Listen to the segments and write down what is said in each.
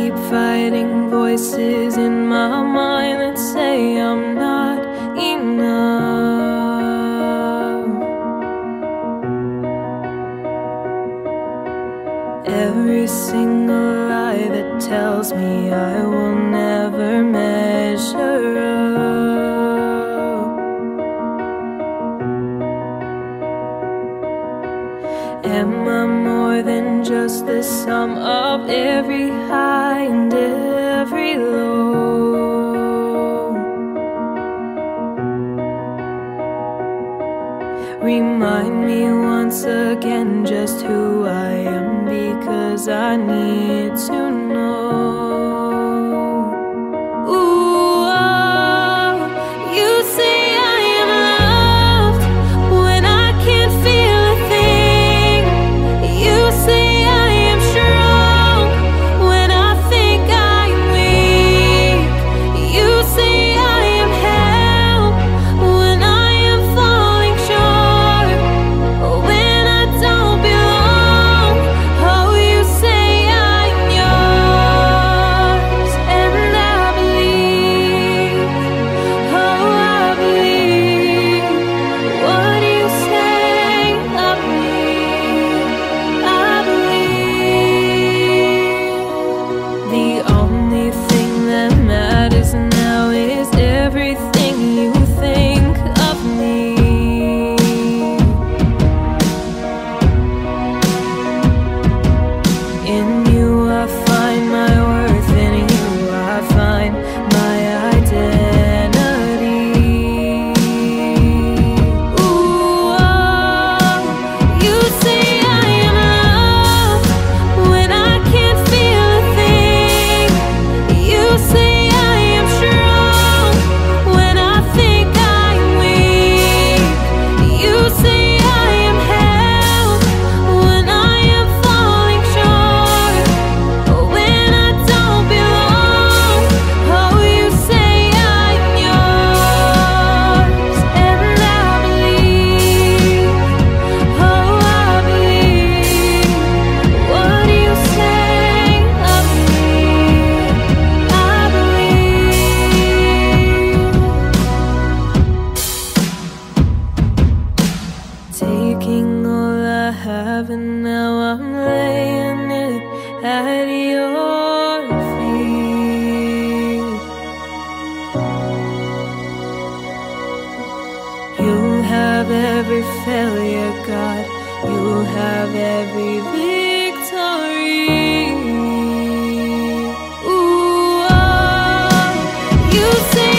keep fighting voices in my mind that say I'm not enough. Every single lie that tells me I will never measure up. Am I more than just the sum of every high and every low? Remind me once again just who I am, because I need to know. Ooh, oh, you say and now I'm laying it at your feet. You have every failure, God. You have every victory. Ooh, oh, you say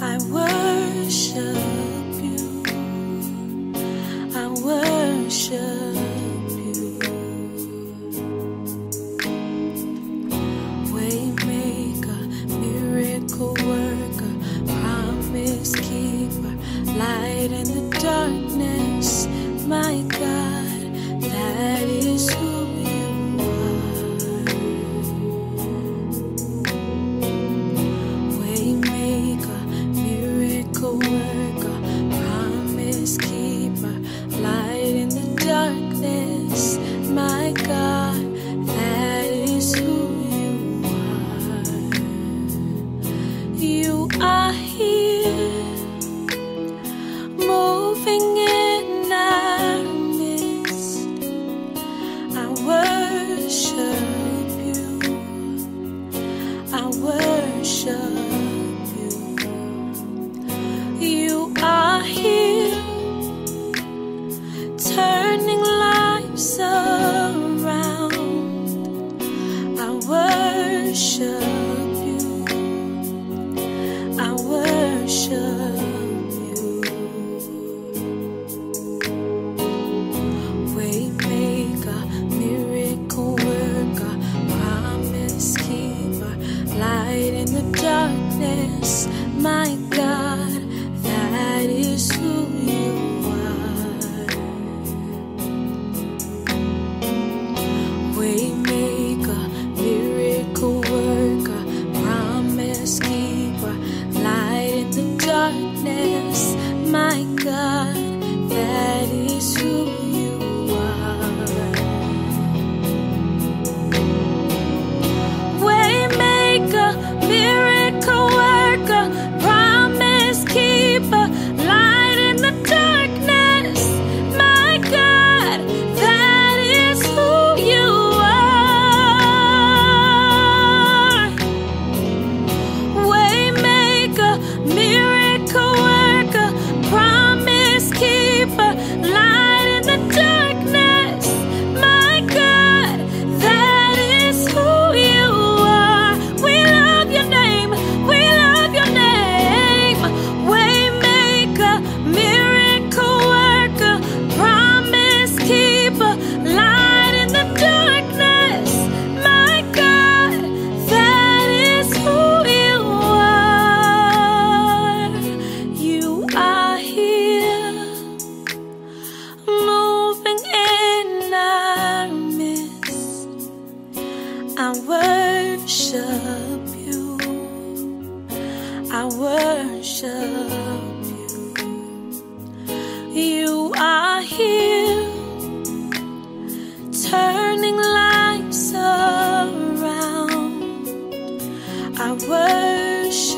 I worship you, Waymaker, miracle worker, promise keeper, light in the darkness, my God, that is who you are. Waymaker, miracle worker, promise keeper, light in the darkness, my God, that is who you are. You are here, moving in our midst. I worship you. You are here, turning lives around. I worship you. Waymaker, miracle worker, promise keeper, light in the darkness, my God, that is who you are. Waymaker, miracle worker, promise keeper, light in the darkness, my God, that is who you are. Waymaker, miracle worker, promise keeper, light in the darkness, my God, that is who you are. Waymaker, miracle worker, promise keeper, light in the darkness, my God, that is who you are. We love your name, we love your name. Waymaker, miracle worker, promise keeper, light in the darkness, my God, that is who you are. You are here, moving in our midst. I worship you. You are here, turning lives around. I worship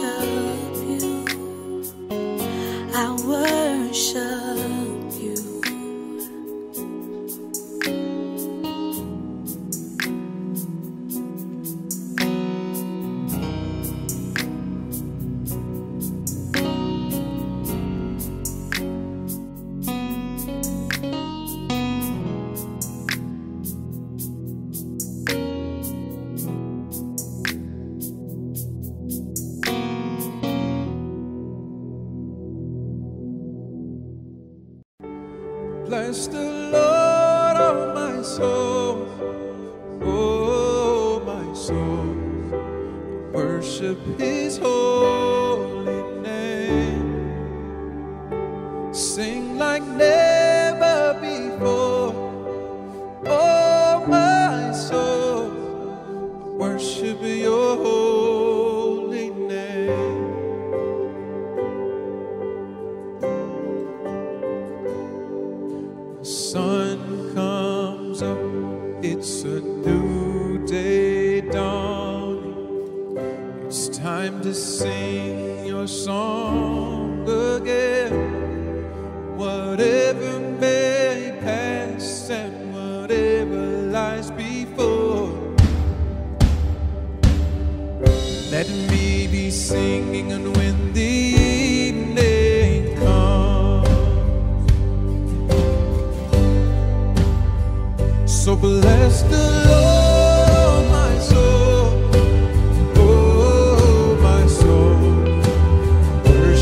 you. Bless the Lord, oh my soul, worship His holy name, sing like never before, oh my soul, worship Your holy name. Sun comes up, it's a new day dawning. It's time to sing your song again. Whatever may pass and whatever lies before, let me be singing. And when the evening comes, so bless the Lord, my soul, oh my soul, worship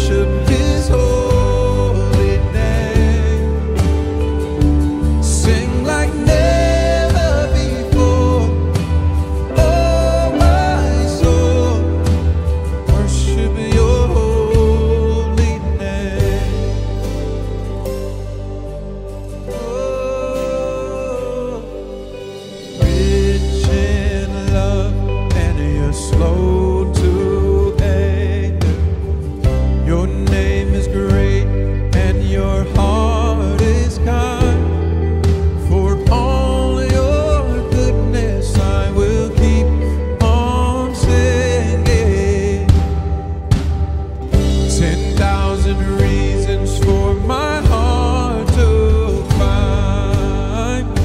10,000 reasons for my heart to find.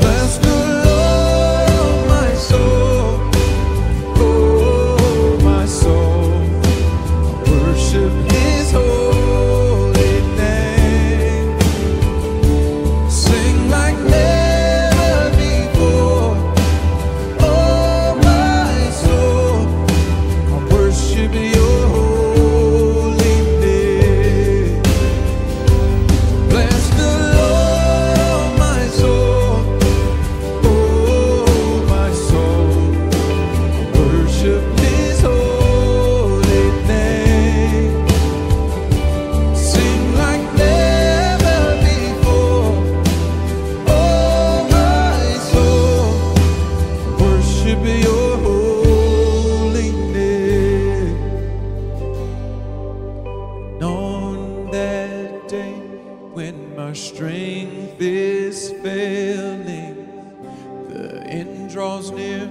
Bless the Lord, oh my soul, I worship His holy name. Sing like never. When my strength is failing, the end draws near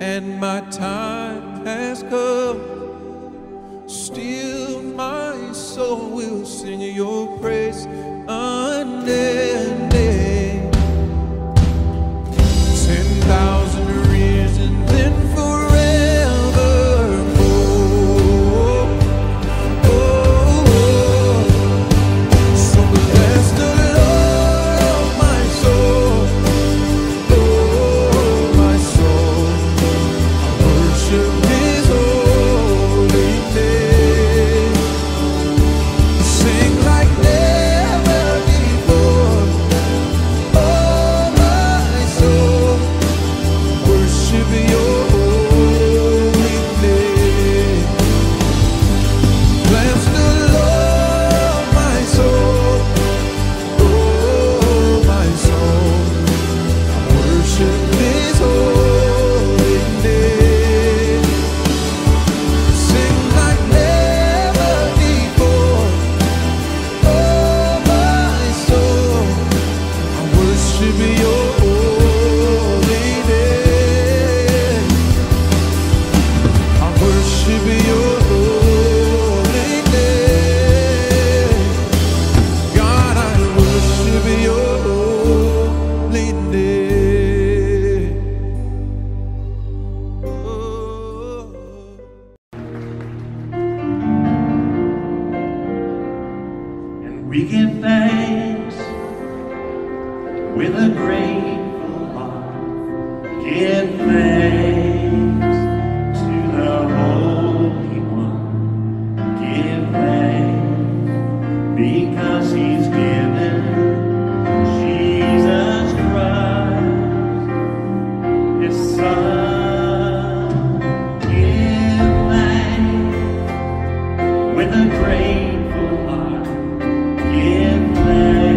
and my time has come, still my soul will sing your praise unending. 10,000 reasons and we give thanks with a grateful heart. Give thanks to the Holy One. Give thanks because He's given Jesus Christ, His Son. Give thanks with a grateful heart. Give thanks.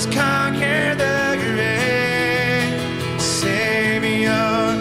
has conquered the grave. Savior,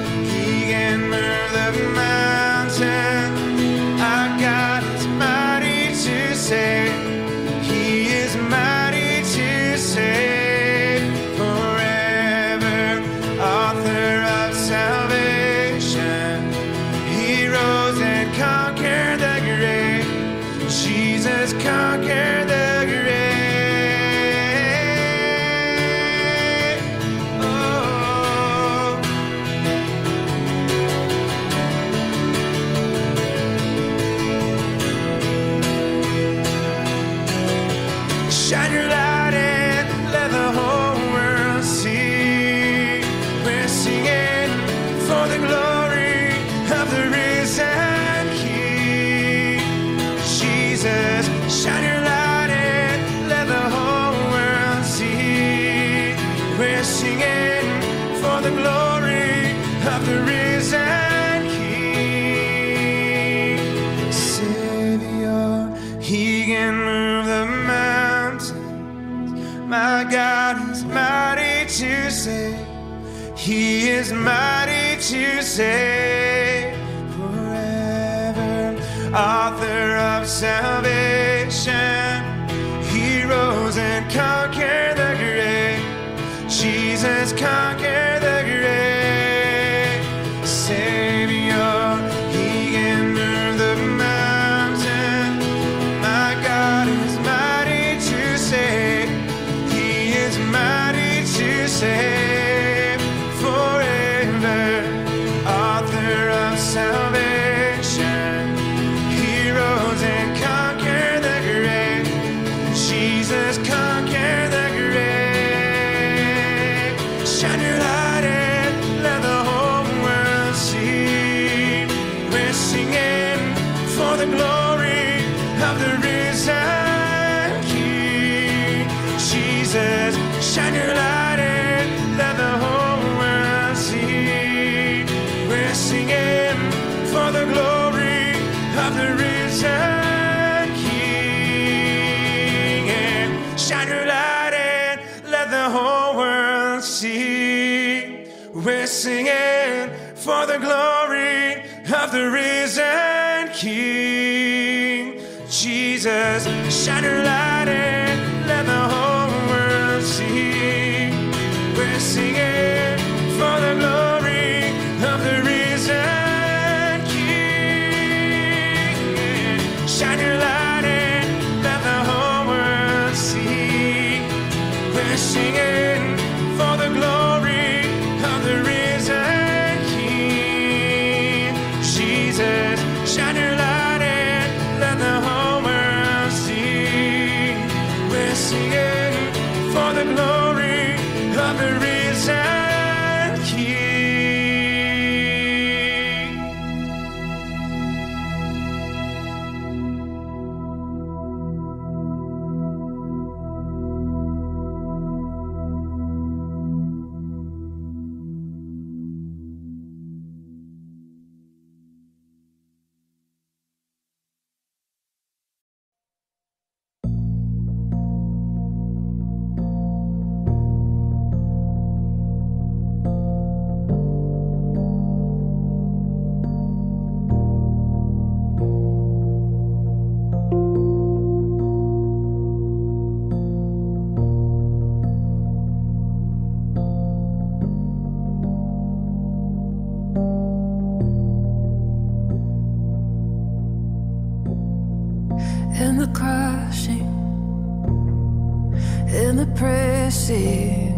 he can move the mountain. Our God is mighty to save. He is mighty to save. Forever, author of salvation. He rose and conquered the grave. Jesus conquered the shine your light and let the whole world see. We're singing for the glory of the risen King. Jesus, shine your light and let the whole world see. We're singing for the glory of the risen King. Savior, he can move the mountains. My God is mighty to save. He is mighty to save. Forever, author of salvation. He rose and conquered the grave. Jesus conquered the grave. Savior, he can move the mountain. My God is mighty to save. Mighty to save, forever, author of salvation. He rose and conquered the grave. Jesus conquered the grave. Shine your light and let the whole world see. We're singing for the glory of the risen King. Jesus, shine your light and let the whole world see. We're singing for the glory of the risen King. And shine your light and let the whole world see. We're singing for the glory of the risen King. Jesus, shine your light and let the whole we're singing for the glory of the risen King. Shine your light and let the whole world see. We're singing for the glory of the risen King. Jesus, shine your light and let the whole world see. We're singing for the glory of the risen King. In the crushing, in the pressing,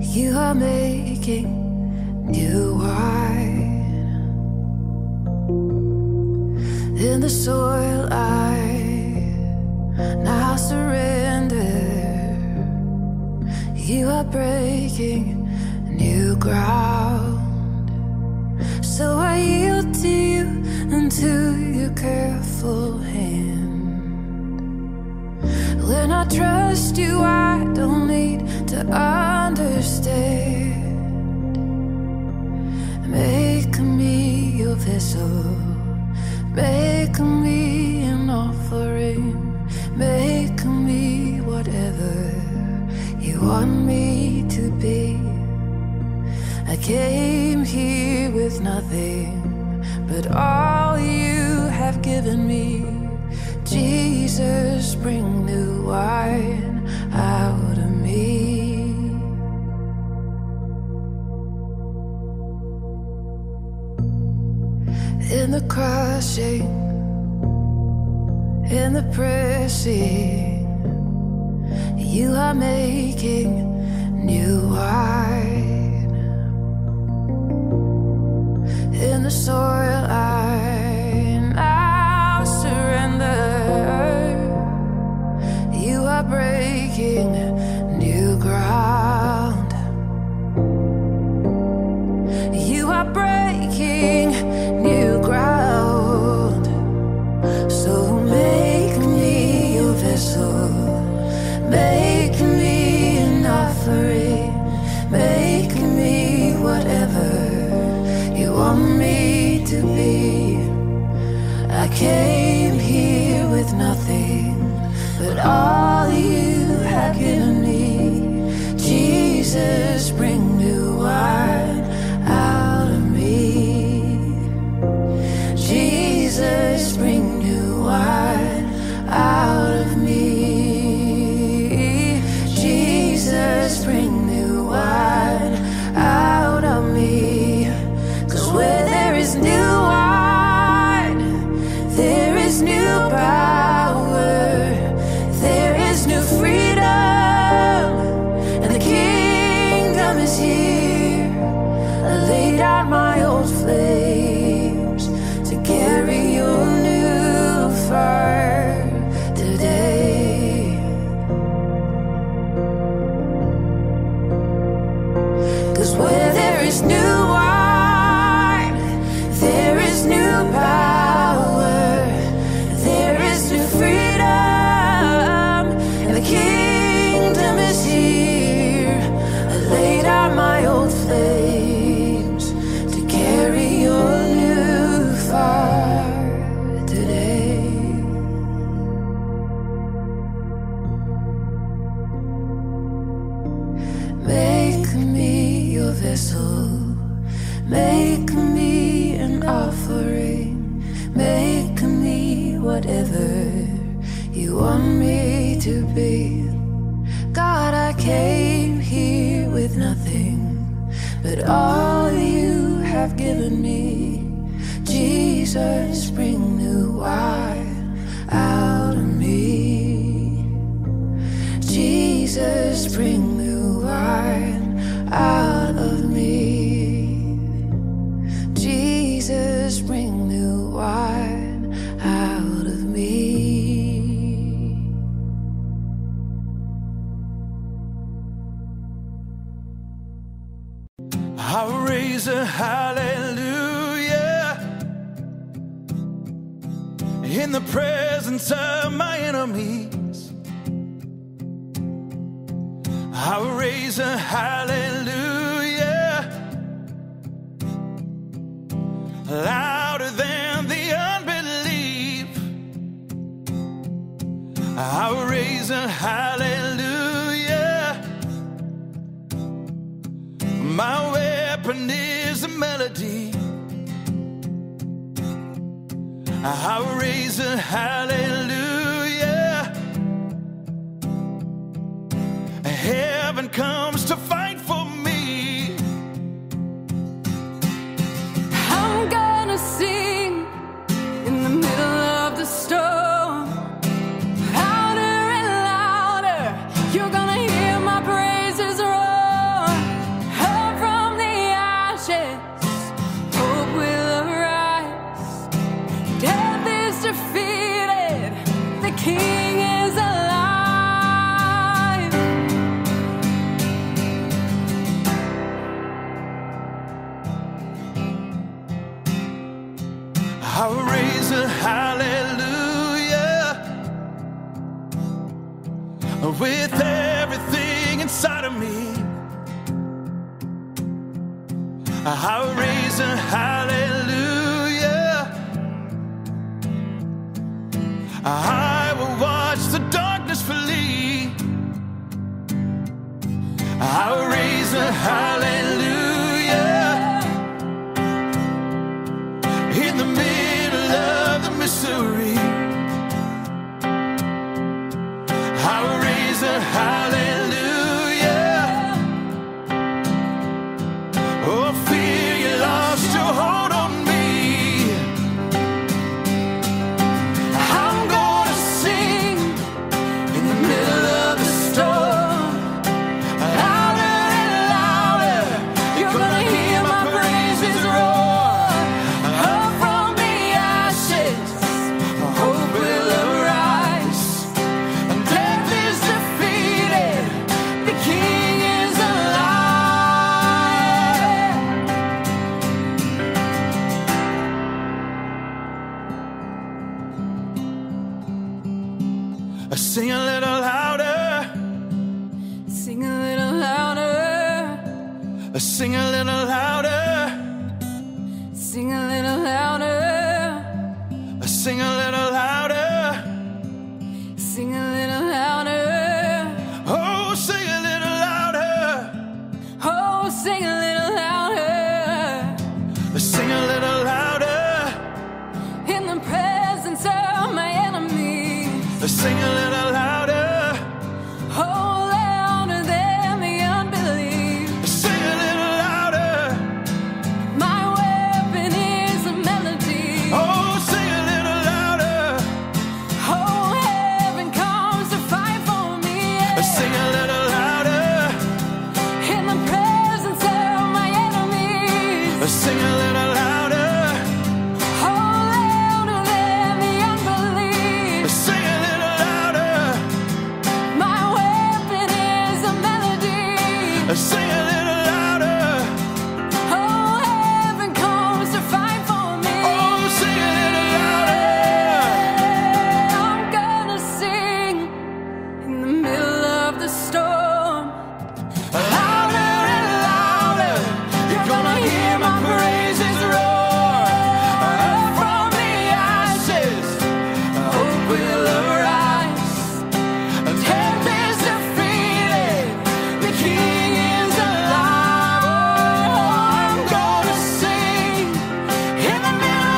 you are making new wine. In the soil I now surrender, you are breaking new ground. So I yield to you and to your careful hand. When I trust you, I don't need to understand. Make me your vessel, make me an offering, make me whatever want me to be. I came here with nothing but all you have given me. Jesus, bring new wine out of me. In the crushing, in the pressing, you are making new wine. In the soil I now surrender. You are breaking new ground. You are breaking new ground. So make me your vessel. Make me an offering, make me whatever you want me to be. I came here with nothing, but all you have given me. Jesus, bring new wine out of me. Jesus, bring new wine out of me. Bring new wine out of me. 'Cause where there is new wine, there is new power, there is new freedom, and the kingdom is here. I laid out my old flames to carry your new fire today. Where there is new wine, there is new power, there is new freedom, and the kingdom is here. I laid out my old flames to carry your new fire today. Make me your vessel, make me an offering, make me whatever you want me to be. God, I came here with nothing, but all you have given me. Jesus, bring new wine out of me. Jesus, bring new wine out of me. Jesus, bring new wine out of me. I'll raise a hallelujah in the presence of my enemies. I'll raise a hallelujah louder than the unbelief. I'll raise a hallelujah. My weapon is a melody. I'll raise a hallelujah. Heaven comes to fight for me. Sing in the middle of the storm, louder and louder, you're gonna hear my praises roar. Up from the ashes, hope will arise. Death is defeated, the King is alive. I'll raise a hallelujah with everything inside of me. I'll raise a hallelujah. I will watch the darkness flee. I'll raise a hallelujah in the middle of the misery. I'll raise a hallelujah. Oh, fear you lost your hold on me. I'm gonna sing in the middle of the storm. Louder and louder, you're gonna hear my praises roar. Up from the ashes, hope will arise. Death is defeated, the King is alive. I sing a little louder. Sing a little louder. Sing a little louder. Sing a little louder. Sing a little louder. Sing a little louder. Oh, sing a little louder. Oh, sing a little louder. Sing a little louder. In the presence of my enemies. Sing a little louder. Oh, louder than the unbelief. Sing a little louder. My weapon is a melody. Oh, sing a little louder. Oh, heaven comes to fight for me. Sing a little louder. In the presence of my enemies. Sing a little louder. Oh, louder than the unbelief. Sing a little louder. My weapon is a melody. Sing a little louder. Oh, heaven comes to fight for me. Oh, sing a little louder. I'm gonna sing in the middle of the storm. Louder and louder, you're gonna hear my praises roar. Up from the ashes, hope will arise. Death is defeated, the King is alive. Oh, I'm gonna sing in the middle of the storm. Louder and louder,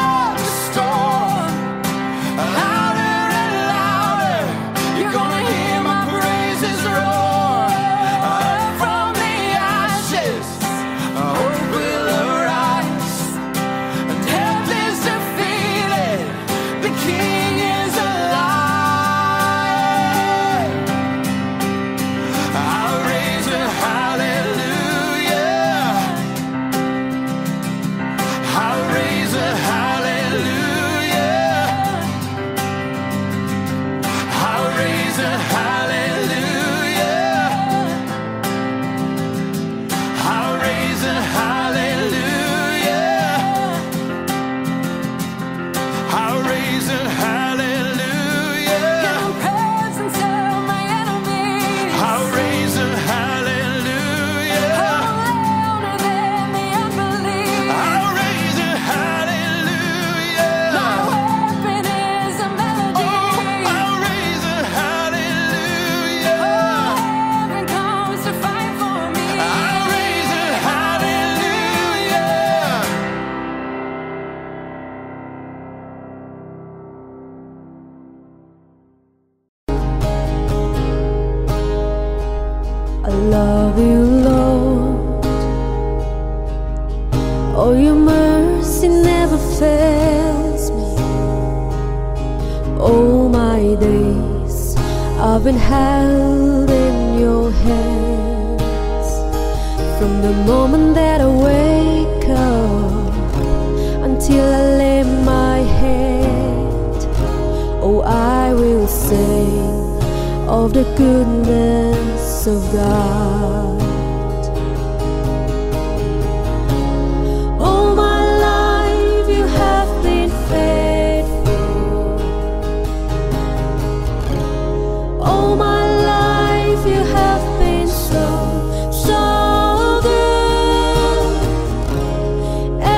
you're gonna hear my praises roar. Up from the ashes, hope will arise. Death is defeated, the King is alive. I'll raise a hallelujah. I'll raise a hallelujah. I'll raise a hallelujah. I'll raise a hallelujah. I'll raise a hallelujah. In the presence of my enemies. I'll raise a hallelujah. Louder than the unbelief. I'll raise a hallelujah. My weapon is a melody. I'll raise a hallelujah. Heaven comes to fight for me. I'll raise a hallelujah. I love you, Lord. Oh, your mercy never fails me. All my days I've been held in your hands. From the moment that I wake up until I lay my head, oh, I will sing of the goodness of God. All my life you have been faithful. All my life you have been so, so good.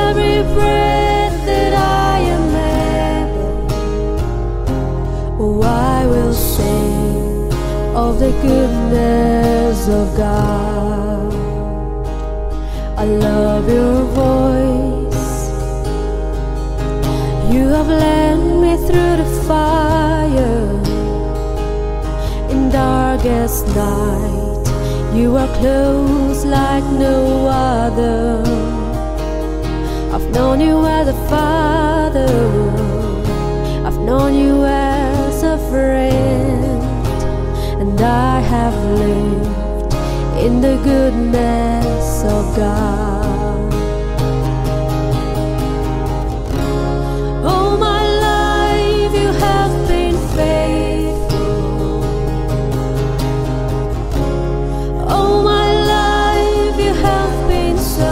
Every breath that I am able, oh, I will sing of the goodness of God. I love your voice. You have led me through the fire. In darkest night, you are close like no other. I've known you as a father, I've known you as a friend, and I have lived in the goodness of God. All my life you have been faithful. All my life you have been so good.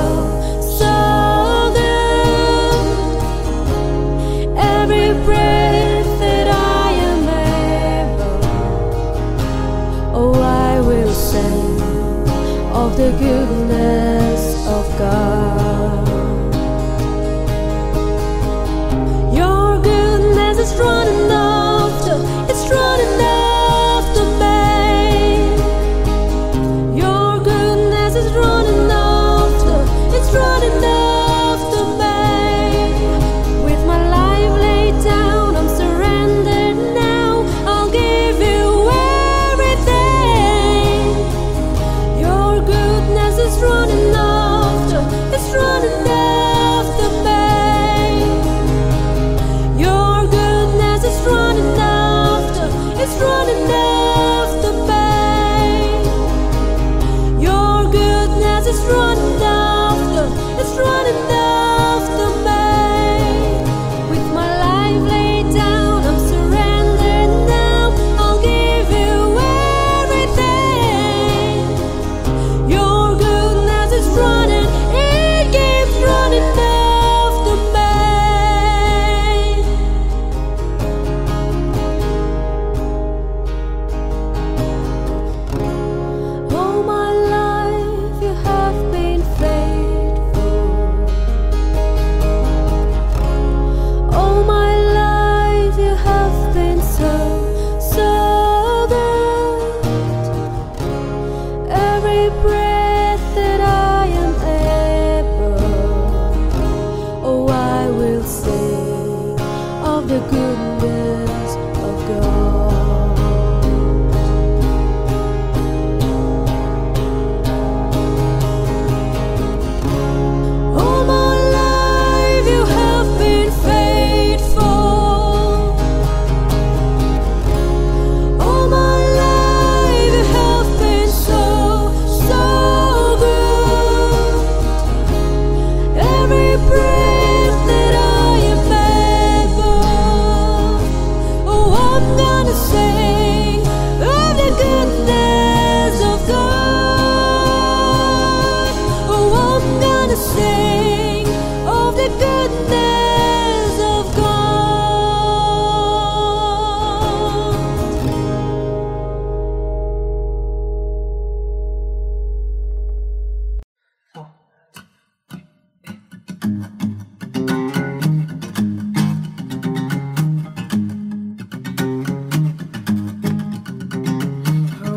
Every breath that I am able, oh, I will sing of the goodness of God. Your goodness is running after, it's running after me. Your goodness is running after, it's running after me. With my life laid down, I'm surrendered now. I'll give you everything. Your goodness is running after, it's running after me. Your goodness is running after, it's running after me. Your goodness is running after, it's running after me. With my life laid down, I'm surrendered now. I'll give you everything. Your goodness is running, it keeps running after me. All my life you have been faithful. All my life you have been so good. Every breath that I am able, oh, I will sing of the goodness of God. All my life you have been faithful. All my life you have been so good. Every breath that I am able, oh, I'm gonna sing of the goodness of God. Oh, I'm gonna sing of the goodness of God.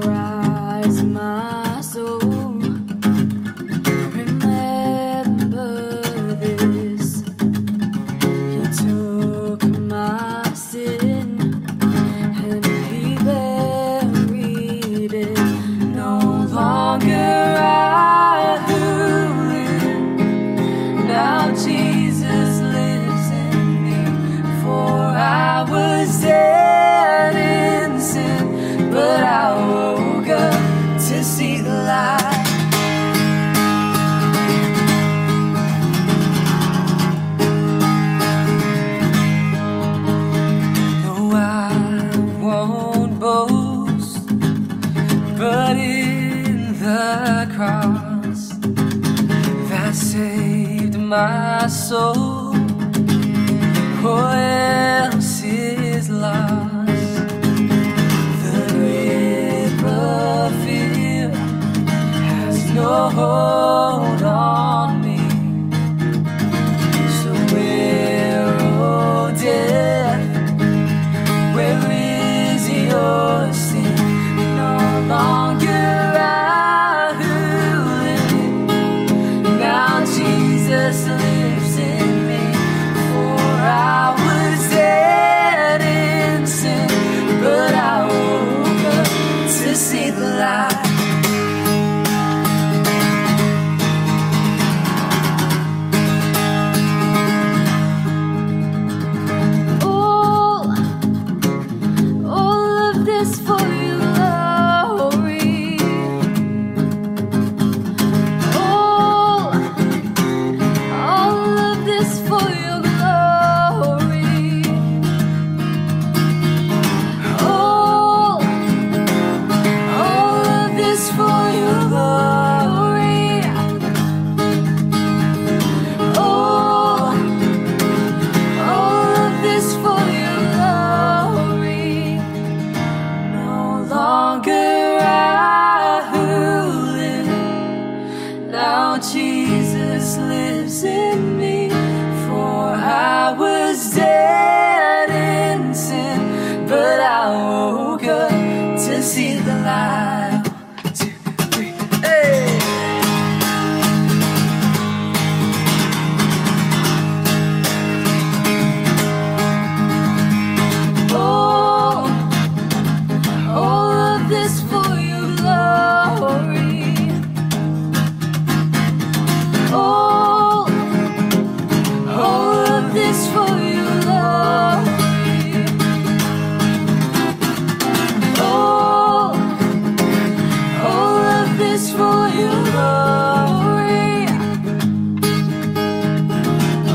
Rise, my soul, remember this. You took my sin and He buried it. No longer I who live, now Jesus lives in me. For I was dead in sin, but I woke up to see the light. No, I won't boast, but in the cross that saved my soul, what else is lost? The grip of fear has no hold on me. So where, oh death, where is your sin? No longer Jesus lives in me, for I was dead in sin, but I woke up to see the light. 1, 2, 3, hey! Oh, all of this for your glory. All of this for you, Lord. All of this for you, glory.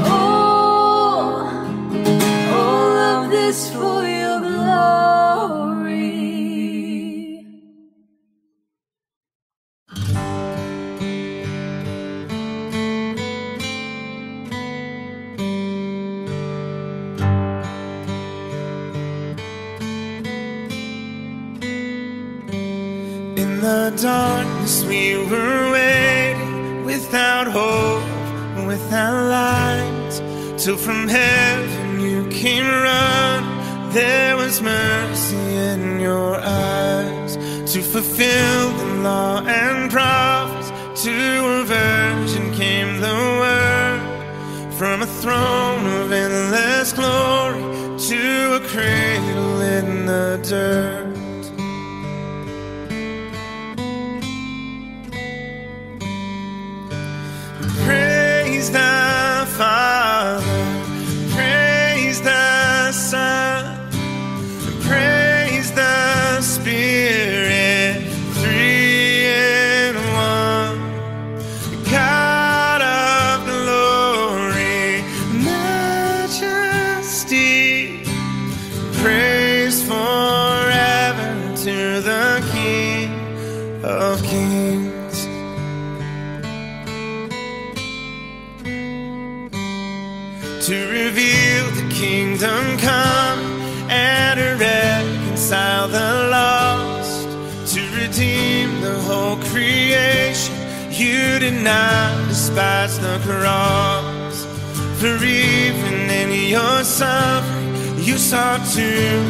All of this for your glory. In the darkness we were waiting, without hope, without light, till from heaven you came running. There was mercy in your eyes, to fulfill the law and prophets. To a virgin came the word, from a throne of endless glory to a cradle in the dirt. Praise the Father, praise the Son, praise the Spirit, 3 in 1. God of glory, majesty, praise forever to the King of kings. To reveal the kingdom come and to reconcile the lost, to redeem the whole creation. You did not despise the cross, for even in your suffering you saw to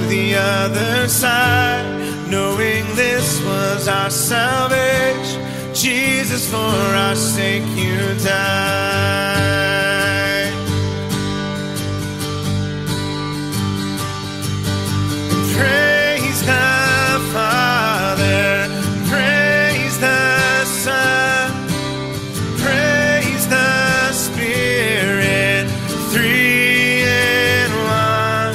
the other side, knowing this was our salvation. Jesus, for our sake you died. Praise the Father, praise the Son, praise the Spirit, 3 in 1.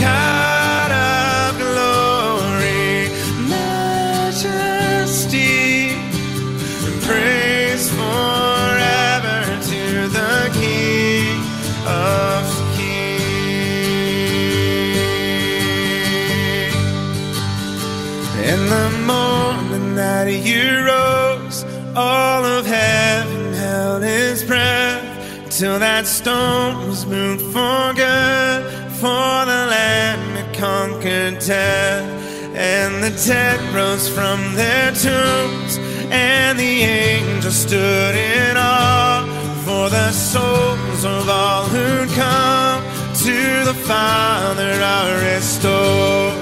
God of glory, majesty, praise forever to the King of kings. In the morning that you rose, all of heaven held its breath, till that stone was moved for good, for the Lamb that conquered death. And the dead rose from their tombs, and the angels stood in awe, for the souls of all who'd come to the Father are restored.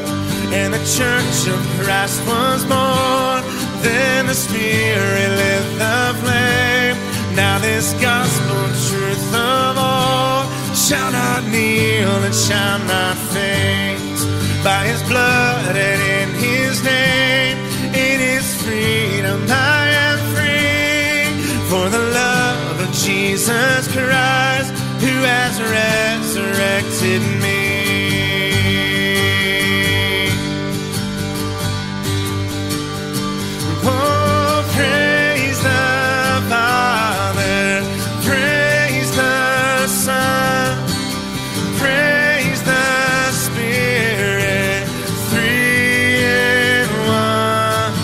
And the church of Christ was born. Then the Spirit lit the flame. Now this gospel truth of all shall not kneel and shall not faint. By his blood and in his name, has resurrected me. Oh, praise the Father, praise the Son, praise the Spirit, three in one.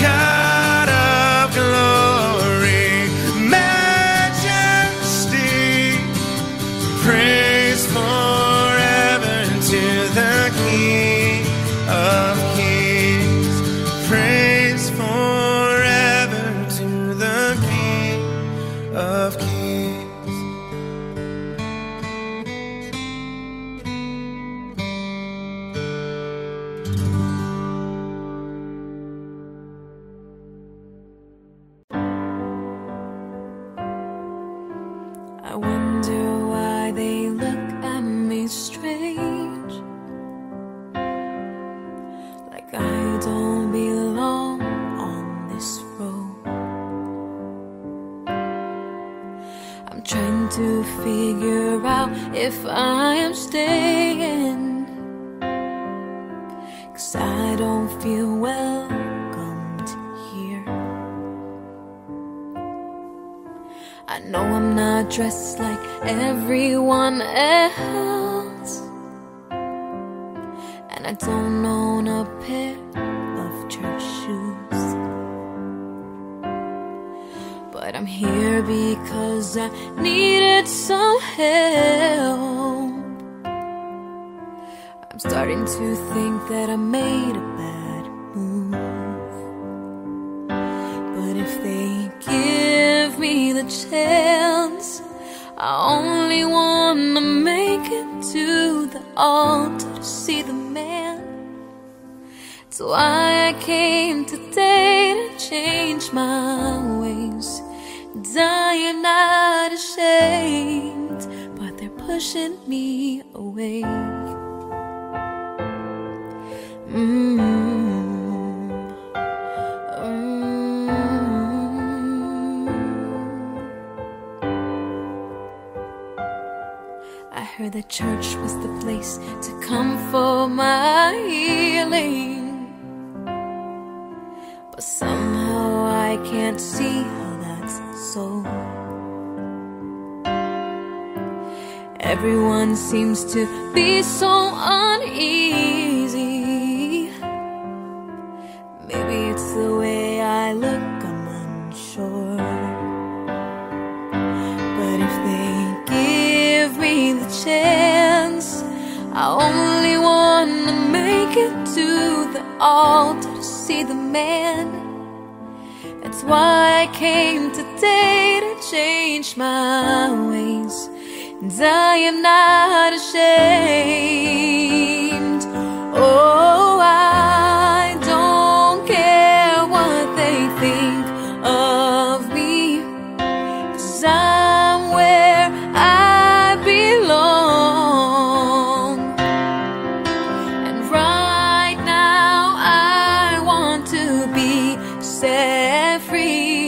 God of glory, majesty, praise forever to the King of kings, praise forever to the King of kings. I wonder why they look at me strange, like I don't belong on this road. I'm trying to figure out if I am staying, 'cause I don't feel welcomed here. I know I'm not dressed like everyone else, and I don't own a pair of church shoes. But I'm here because I needed some help. I'm starting to think that I made a bad move, but if they give me the chance, I only wanna make it to the altar to see the man. That's why I came today, to change my ways, dying not ashamed, but they're pushing me away. I heard that church was the place to come for my healing, but somehow I can't see how that's so. Everyone seems to be so uneasy. Maybe it's the way I look, I'm unsure, but if they the chance, I only wanna make it to the altar to see the man. That's why I came today, to change my ways, and I am not ashamed. Oh, I don't care what they think of me, 'cause I'm where I belong, and right now I want to be set free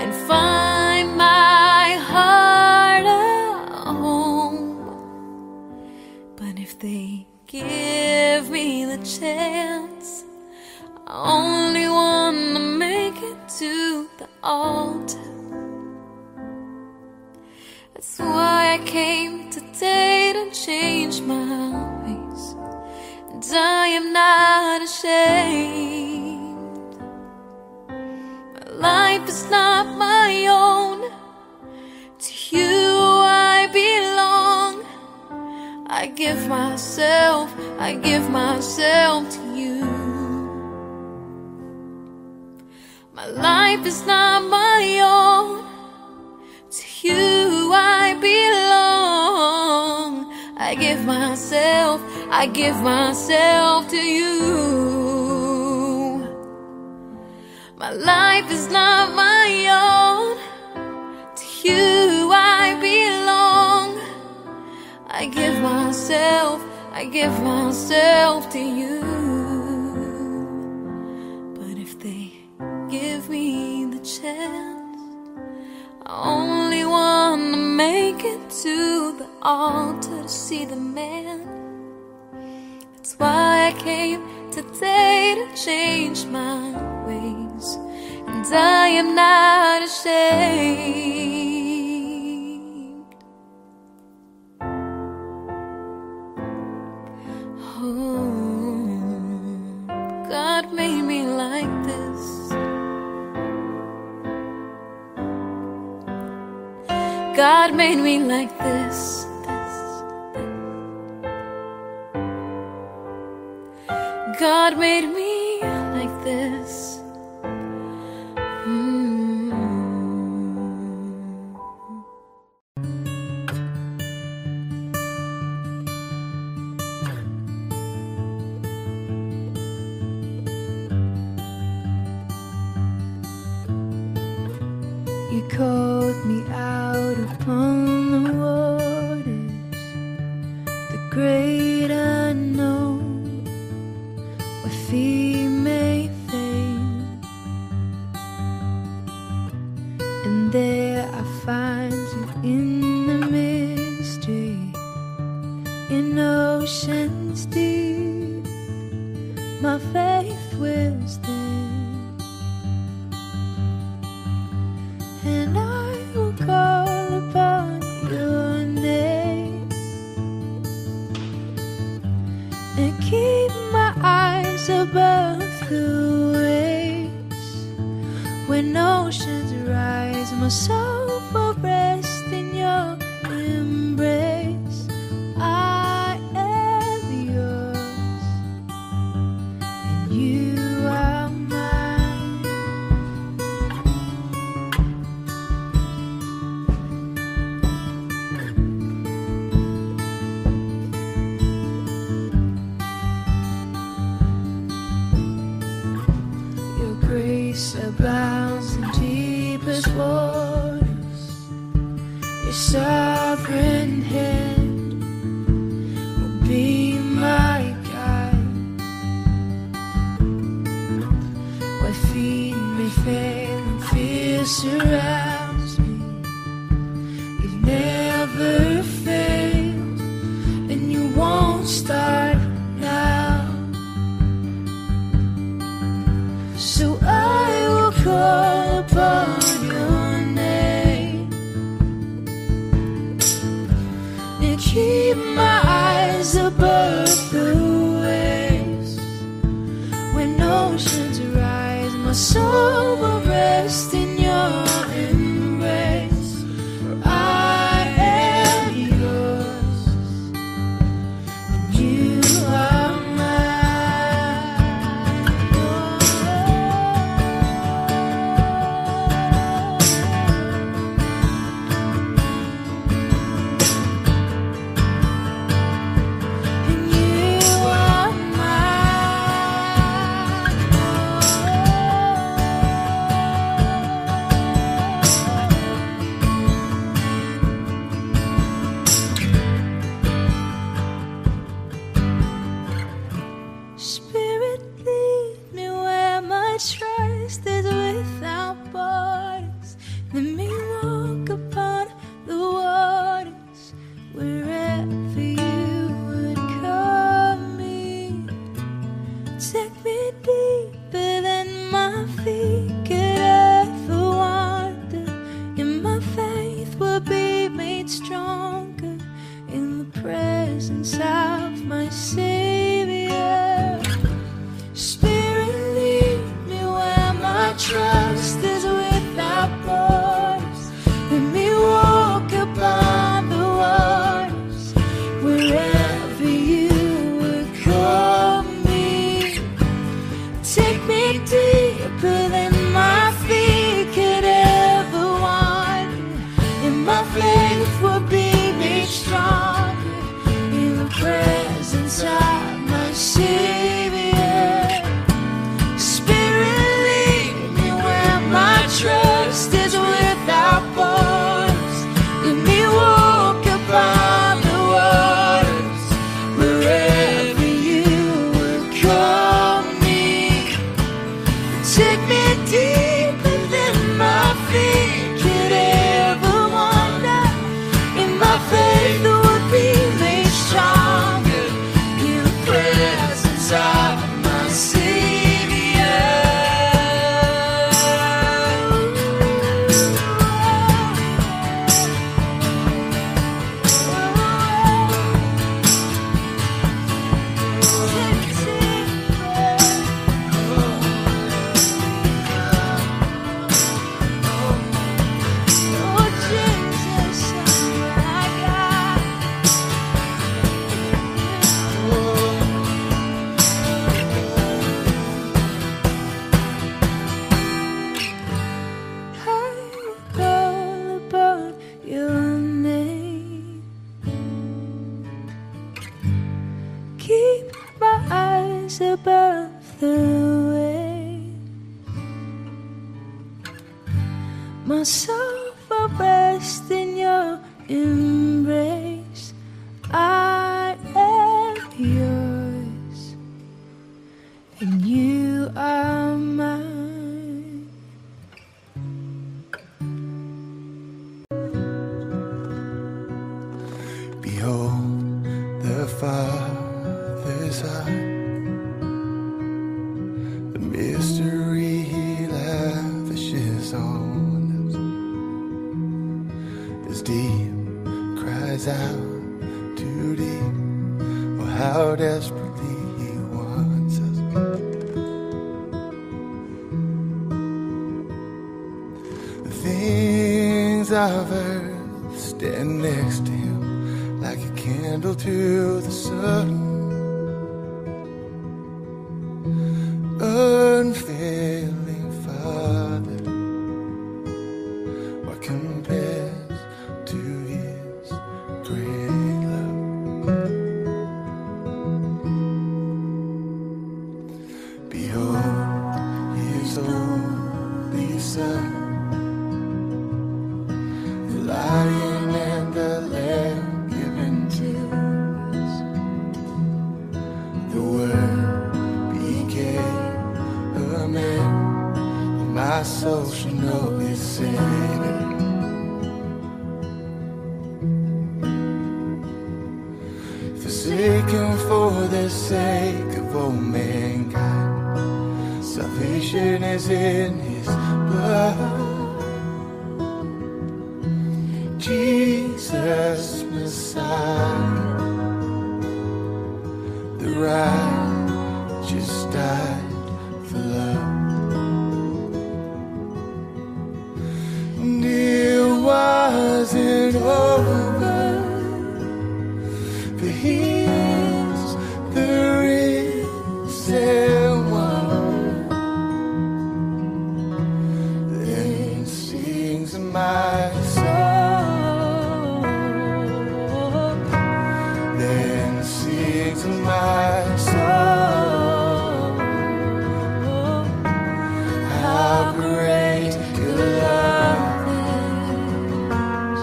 and find my heart at home. But if they give me the chance, I only want to make it to the altar. That's why I came today, to change my ways, and I am not ashamed. My life is not my own, to you I belong. I give myself to you. My life is not my own, to you I belong. I give myself to you. My life is not my own, to you I belong. I give myself to you. But if they give me the chance, I only wanna make it to the altar to see the man. That's why I came today to change my ways, and I am not ashamed. Oh, God made me like this. God made me like this. God made me like this. You called me out upon the waters, the great unknown, where feet may faint, and there I find you in the mystery, in oceans deep, my faith will stand. And I will call upon your name and keep my eyes above the waves. When oceans rise, my soul will rest in your embrace. I am yours, and you are mine. Abounds in deepest waters, your sovereign hand will be my guide. Where feet may fail and fear surrounds me, you've never failed, and you won't start now. So call upon your name and keep my eyes above the waves. When oceans rise, my soul will rest in your embrace. For I am yours, and you are of my Savior. Spirit, lead me where my trust is without borders. Let me walk upon the waters, wherever you would call me. Take me deeper than my feet could ever wander, and my faith will be made strong. Presence of my Savior. Spirit, lead me where my trust is without borders. Let me walk upon the waters, wherever you would call me. Take me deeper than my feet could ever wander, in my faith. myself, I rest in your embrace. I am yours, and you are mine. Behold the Father's eye, the mystery he lavishes on us. This deep cries out, too deep, oh how desperately he wants us. The things of earth stand next to him like a candle to the sun. Unfailing Father, what compares to his grace? Behold his only Son, the Lion and the Lamb given to us. The Word became a man, and my soul shall know his Savior. Forsaken for the sake of all mankind, salvation is in his blood. Jesus Messiah, the righteous died for love. And it wasn't over, but he's the risen. My soul then sings, my soul, how great your love is,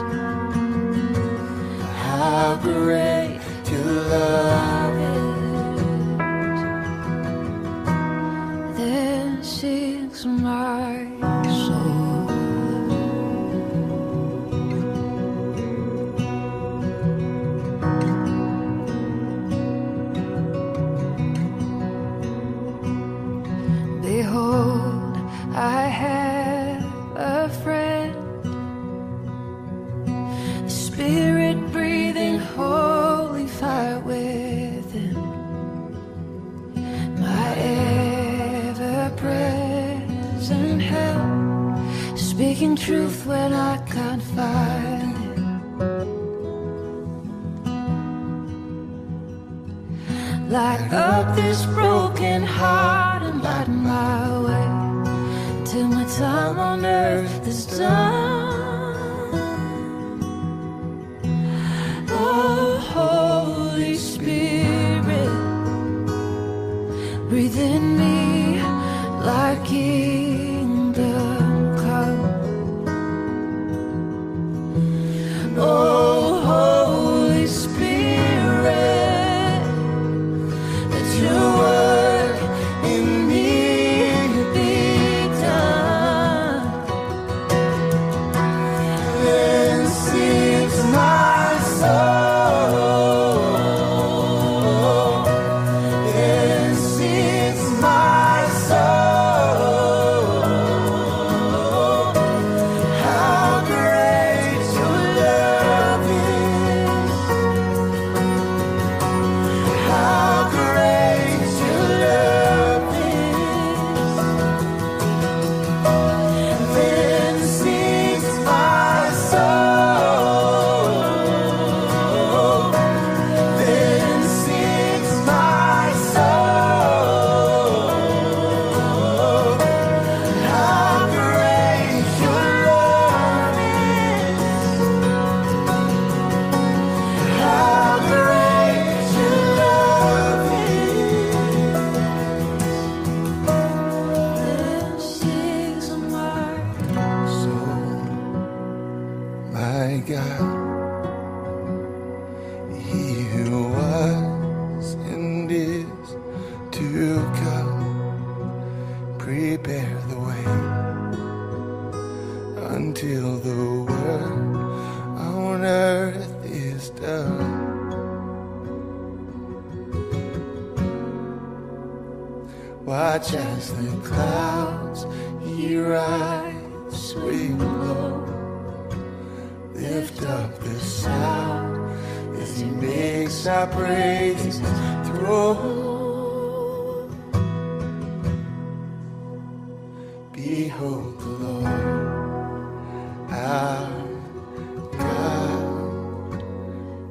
how great your love is, then sings my soul. Behold, I have a friend, a spirit-breathing holy fire within, my ever-present help, speaking truth when I can't find it. Light up this broken heart, light my way till my time on earth is done. Oh, Holy Spirit, breathe in me like kingdom come. Oh, Holy Spirit, let your work in me my soul. prepare the way until the work on earth is done. Watch as the clouds He rides, sweep low. Lift up the sound as He makes our praises throne. Behold the Lord, our God,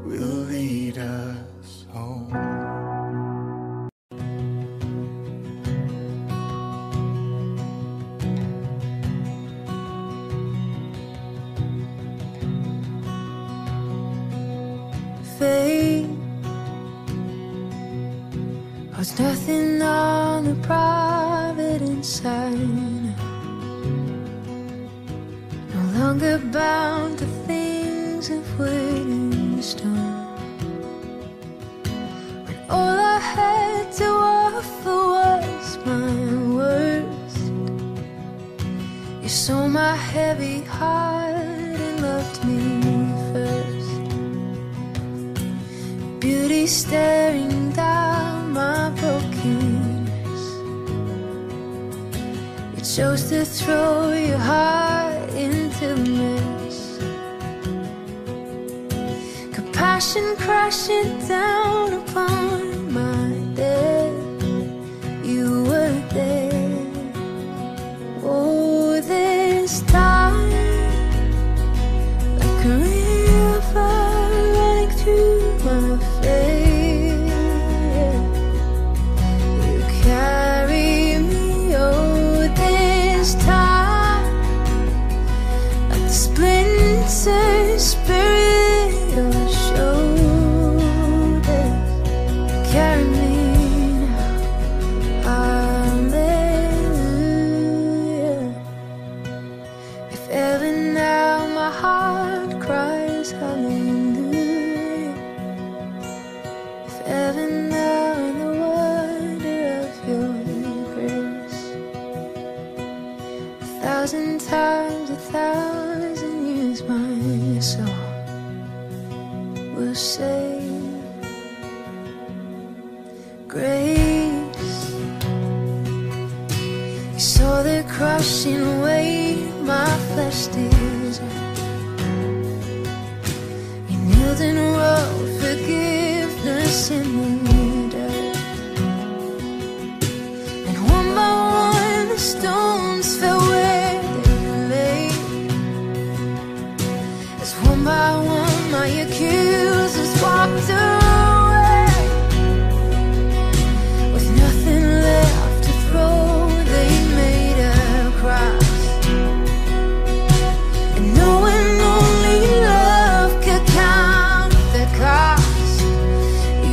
will lead us home. Was nothing on the provident side, no longer bound to things of weight and stone. When all I had to offer was my worst, You saw my heavy heart and loved me first. Beauty staring down my brokenness, You chose to throw Your heart into the mess. Compassion crashing down upon my death. You were there. Oh, this time, like a river running through my face. Spirit on Your shoulders, carry me now. Hallelujah. If ever now my heart cries hallelujah, if ever now in the wonder of Your grace, 1,000 times, 1,000 years my soul will say grace. You saw the crushing weight my flesh deserved. You kneeled and wrote forgiveness in the dirt, and one by one the stones fell where they lay. As one by one my accusers walked away, with nothing left to throw, they made a cross. And knowing only love could count the cost,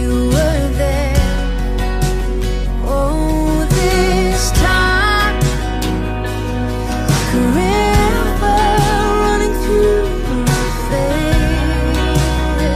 You were there. Oh, this time, like a river running through hallelujah.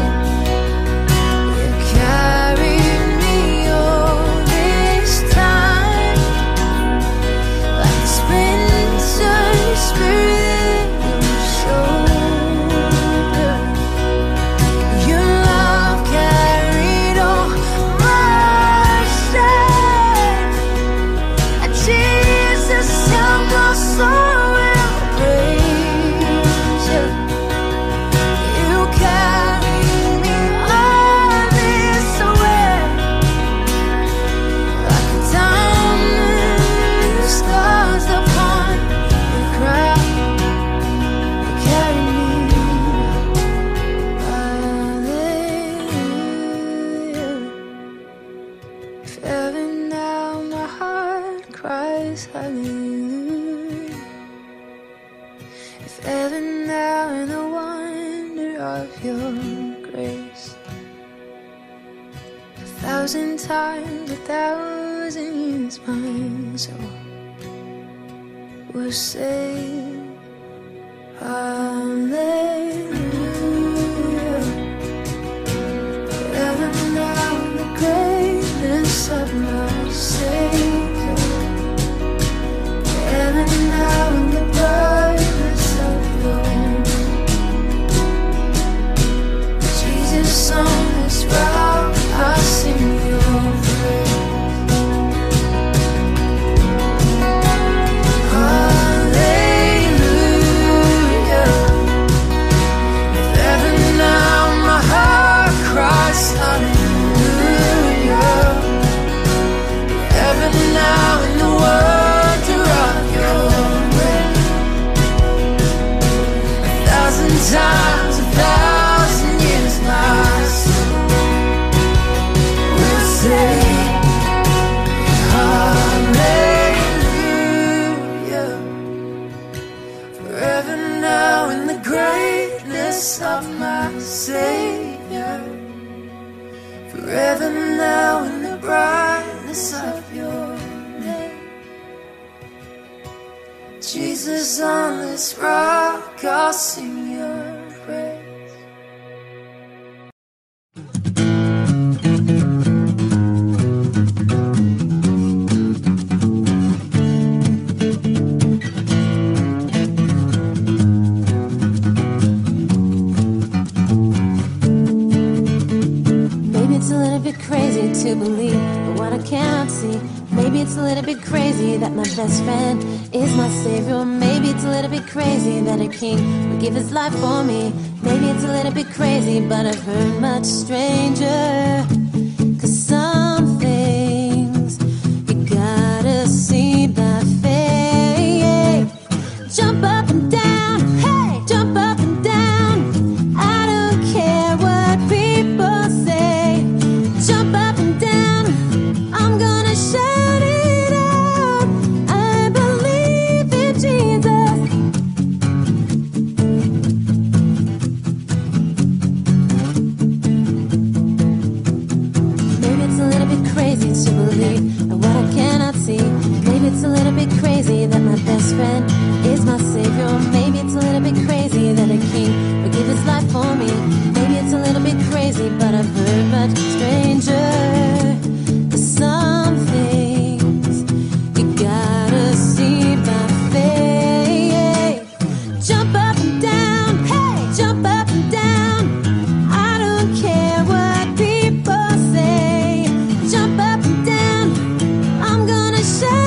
If ever now in the wonder of Your grace, 1,000 times, 1,000 years my soul will say hallelujah. If ever now the greatness of my Savior, Savior, forever now in the brightness of your name. Jesus, on this rock I'll sing your praise. To believe but what I can't see. Maybe it's a little bit crazy that my best friend is my savior. Maybe it's a little bit crazy that a king would give his life for me. Maybe it's a little bit crazy, but I've heard much stranger. 'Cause some things you gotta see by faith. Jump up and down, hey, jump up and down. I don't care what people say. Jump up. It's a little bit crazy that my best friend is my savior. Maybe it's a little bit crazy that a king would give his life for me. Maybe it's a little bit crazy, but I've heard much stranger. There's some things you gotta see by faith. Jump up and down, hey, jump up and down. I don't care what people say. Jump up and down, I'm gonna shout.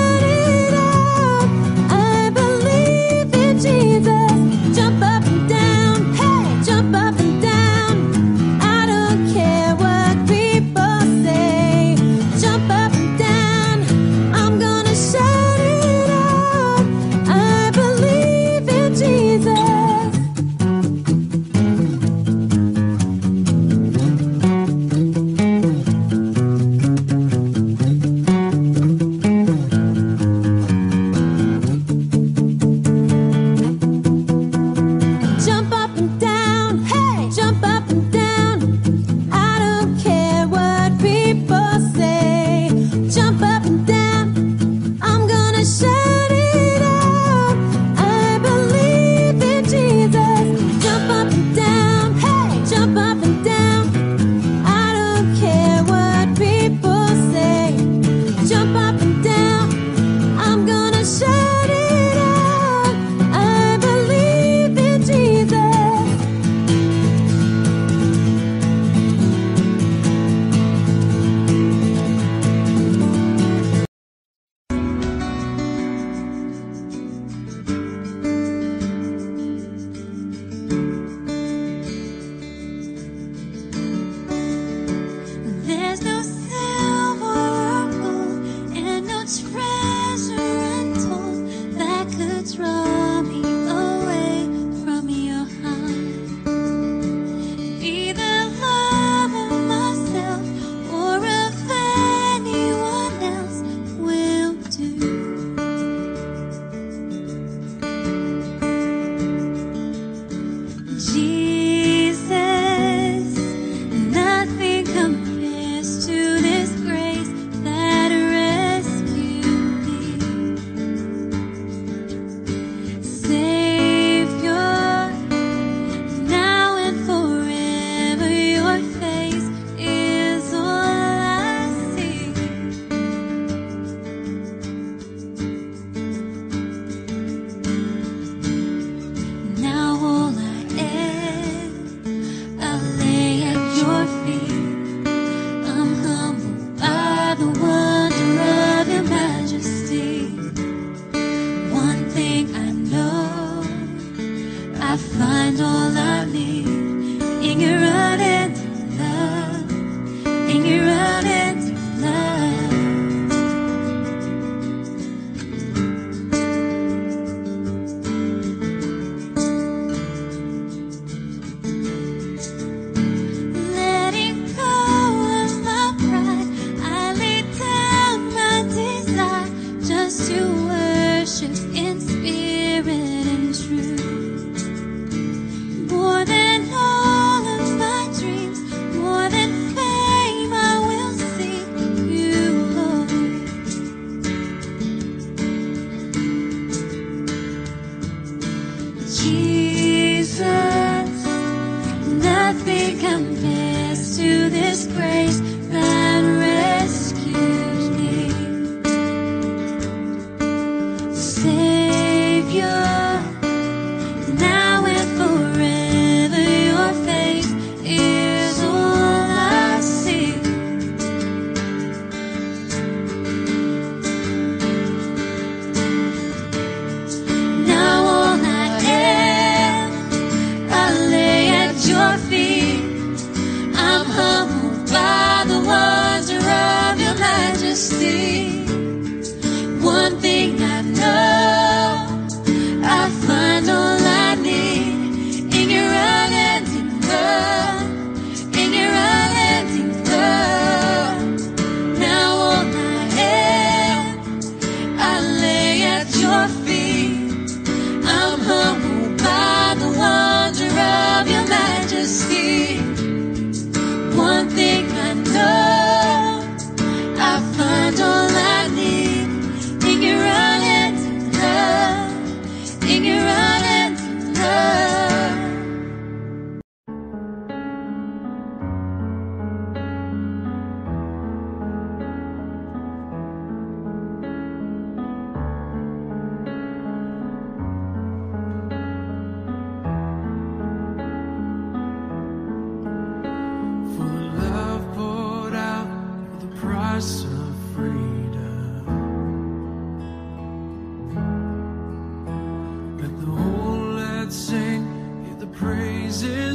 In spirit and truth.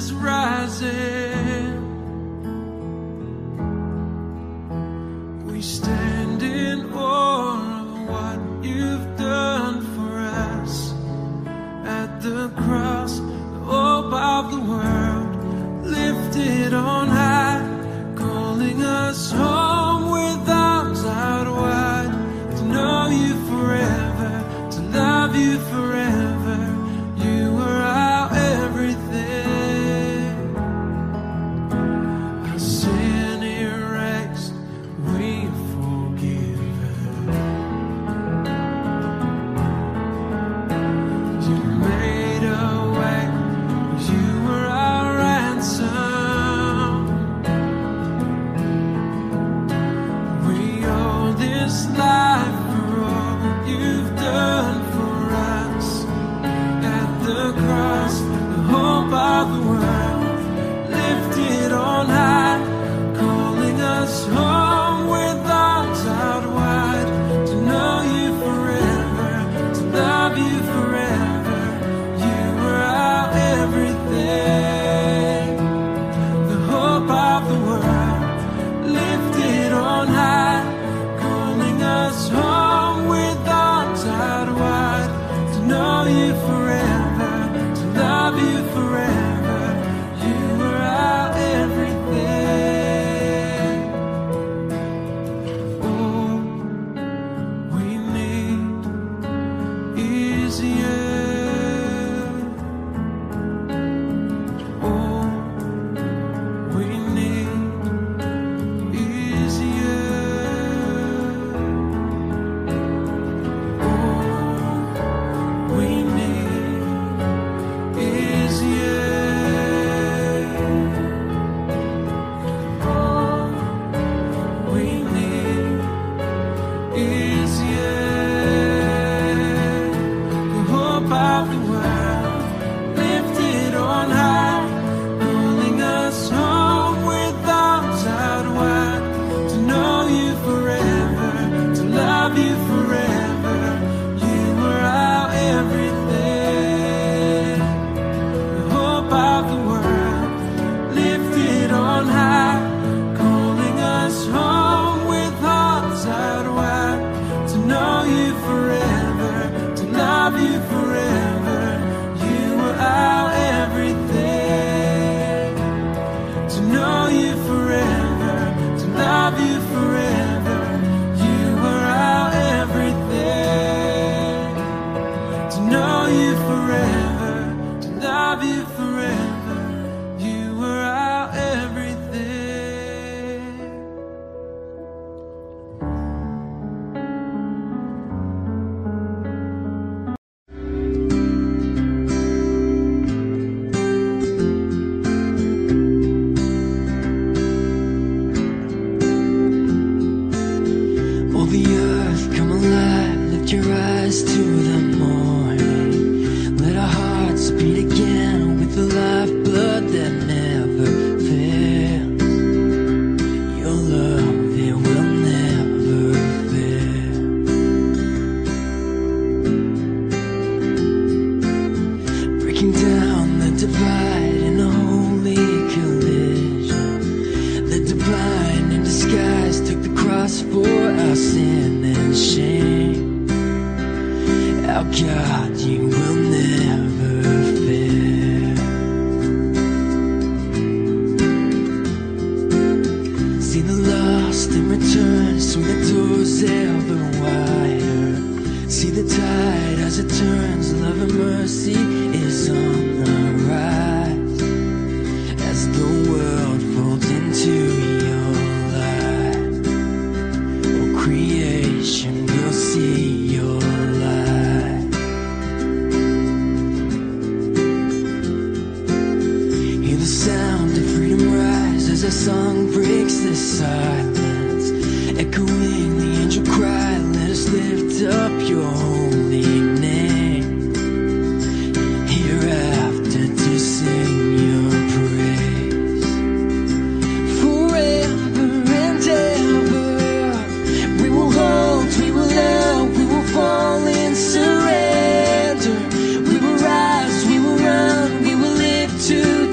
is rising. We stand in awe of what you've done for us at the cross. The hope of the world lifted on high, calling us home with arms out wide, to know you forever, to love you forever.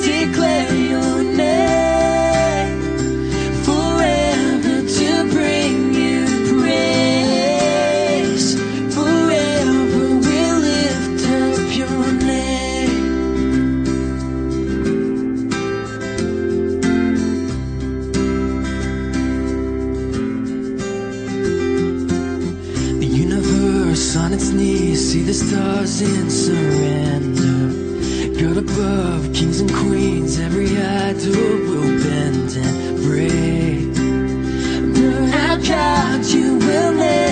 Declare stars in surrender. God above, kings and queens, every idol will bend and break. But our God, you will never.